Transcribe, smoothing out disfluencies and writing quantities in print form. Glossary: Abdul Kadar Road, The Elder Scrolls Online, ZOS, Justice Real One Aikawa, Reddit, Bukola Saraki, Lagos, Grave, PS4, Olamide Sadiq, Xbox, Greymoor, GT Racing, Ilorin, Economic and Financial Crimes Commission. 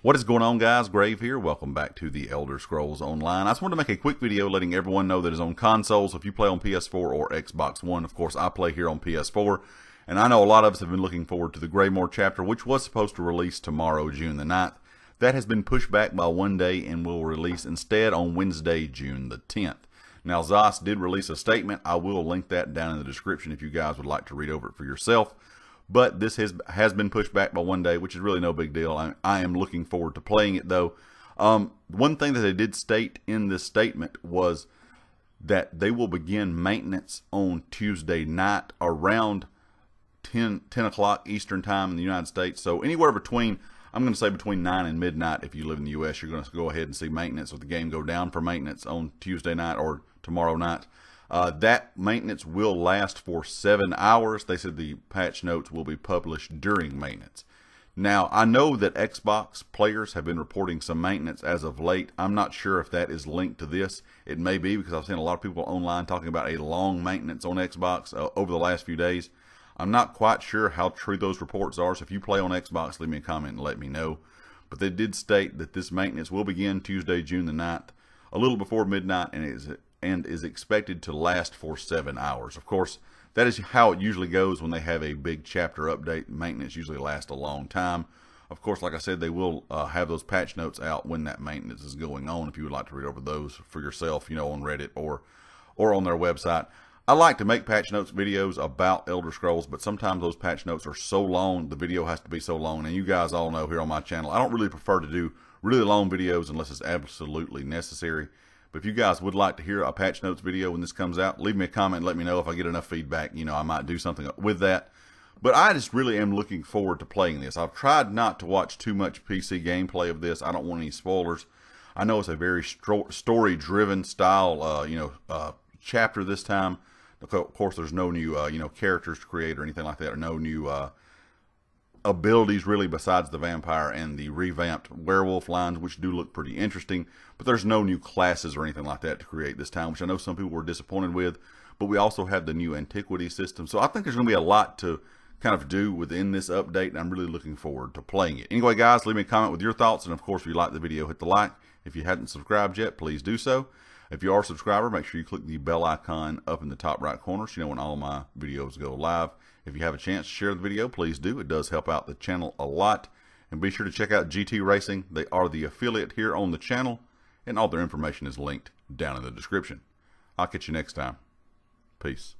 What is going on, guys? Grave here. Welcome back to The Elder Scrolls Online. I just wanted to make a quick video letting everyone know that it's on consoles. If you play on PS4 or Xbox One, of course, I play here on PS4. And I know a lot of us have been looking forward to the Greymoor chapter, which was supposed to release tomorrow, June the 9th. That has been pushed back by one day and will release instead on Wednesday, June the 10th. Now, ZOS did release a statement. I will link that down in the description if you guys would like to read over it for yourself. But this has been pushed back by one day, which is really no big deal. I am looking forward to playing it, though. One thing that they did state in this statement was that they will begin maintenance on Tuesday night around 10 o'clock Eastern time in the United States. So anywhere between, I'm going to say between 9 and midnight, if you live in the U.S., you're going to go ahead and see maintenance, or the game go down for maintenance on Tuesday night or tomorrow night. That maintenance will last for 7 hours. They said the patch notes will be published during maintenance. Now, I know that Xbox players have been reporting some maintenance as of late. I'm not sure if that is linked to this. It may be, because I've seen a lot of people online talking about a long maintenance on Xbox over the last few days. I'm not quite sure how true those reports are, so if you play on Xbox, leave me a comment and let me know. But they did state that this maintenance will begin Tuesday, June the 9th, a little before midnight, and is expected to last for 7 hours. Of course, that is how it usually goes when they have a big chapter update. Maintenance usually lasts a long time. Of course, like I said, they will have those patch notes out when that maintenance is going on, if you would like to read over those for yourself, you know, on Reddit or on their website. I like to make patch notes videos about Elder Scrolls, but sometimes those patch notes are so long, the video has to be so long, and you guys all know here on my channel, I don't really prefer to do really long videos unless it's absolutely necessary. But if you guys would like to hear a patch notes video when this comes out, leave me a comment and let me know. If I get enough feedback, you know, I might do something with that. But I just really am looking forward to playing this. I've tried not to watch too much PC gameplay of this. I don't want any spoilers. I know it's a very story-driven style, chapter this time. Of course, there's no new, characters to create or anything like that, or no new abilities really, besides the vampire and the revamped werewolf lines, which do look pretty interesting. But there's no new classes or anything like that to create this time, which I know some people were disappointed with. But we also have the new antiquity system, so I think there's going to be a lot to kind of do within this update, and I'm really looking forward to playing it. Anyway, guys, leave me a comment with your thoughts, and of course, if you like the video, hit the like. If you haven't subscribed yet, please do so. If you are a subscriber, make sure you click the bell icon up in the top right corner so you know when all my videos go live. If you have a chance to share the video, please do. It does help out the channel a lot. And be sure to check out GT Racing. They are the affiliate here on the channel, and all their information is linked down in the description. I'll catch you next time. Peace.